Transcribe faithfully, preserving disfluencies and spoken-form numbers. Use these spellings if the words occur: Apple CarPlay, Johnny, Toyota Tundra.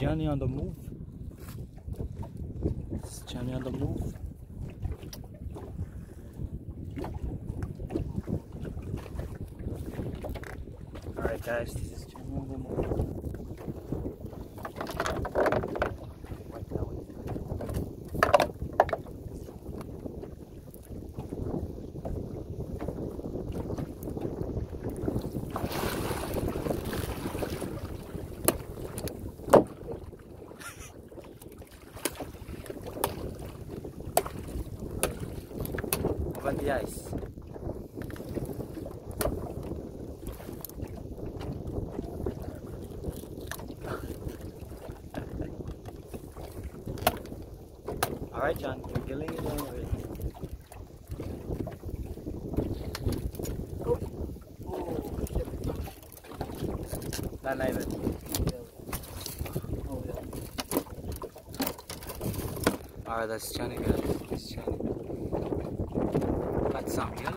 Johnny on the move. Is Johnny on the move? Alright guys, this is Johnny on the move. On the ice. All right, John, you're killing it already. Oh, oh, shit. Not even. Oh, yeah. All right, that's Johnny, guys. That's Johnny.